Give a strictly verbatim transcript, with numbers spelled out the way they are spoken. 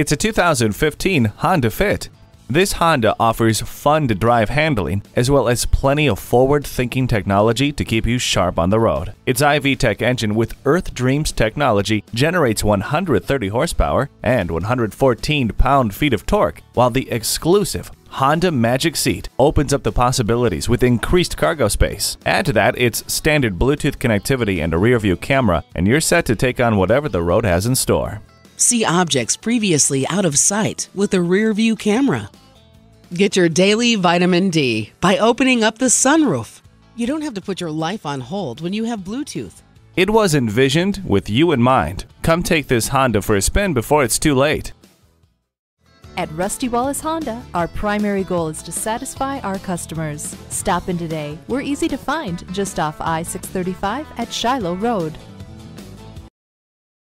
It's a two thousand fifteen Honda Fit. This Honda offers fun-to-drive handling as well as plenty of forward-thinking technology to keep you sharp on the road. Its i-V TEC engine with Earth Dreams technology generates one hundred thirty horsepower and one hundred fourteen pound-feet of torque, while the exclusive Honda Magic Seat opens up the possibilities with increased cargo space. Add to that its standard Bluetooth connectivity and a rear-view camera, and you're set to take on whatever the road has in store. See objects previously out of sight with a rear-view camera. Get your daily vitamin D by opening up the sunroof. You don't have to put your life on hold when you have Bluetooth. It was envisioned with you in mind. Come take this Honda for a spin before it's too late. At Rusty Wallace Honda, our primary goal is to satisfy our customers. Stop in today. We're easy to find just off I six thirty-five at Shiloh Road.